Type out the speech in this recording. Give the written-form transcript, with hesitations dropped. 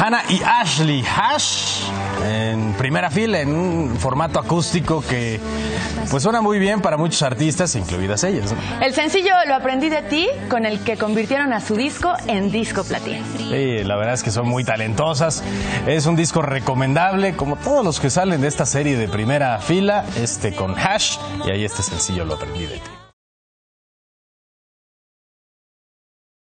Hannah y Ashley Hash en primera fila en un formato acústico que pues suena muy bien para muchos artistas, incluidas ellas, ¿no? El sencillo Lo Aprendí de Ti, con el que convirtieron a su disco en disco platino. Sí, la verdad es que son muy talentosas. Es un disco recomendable, como todos los que salen de esta serie de primera fila, con Hash, y ahí este sencillo Lo Aprendí de Ti.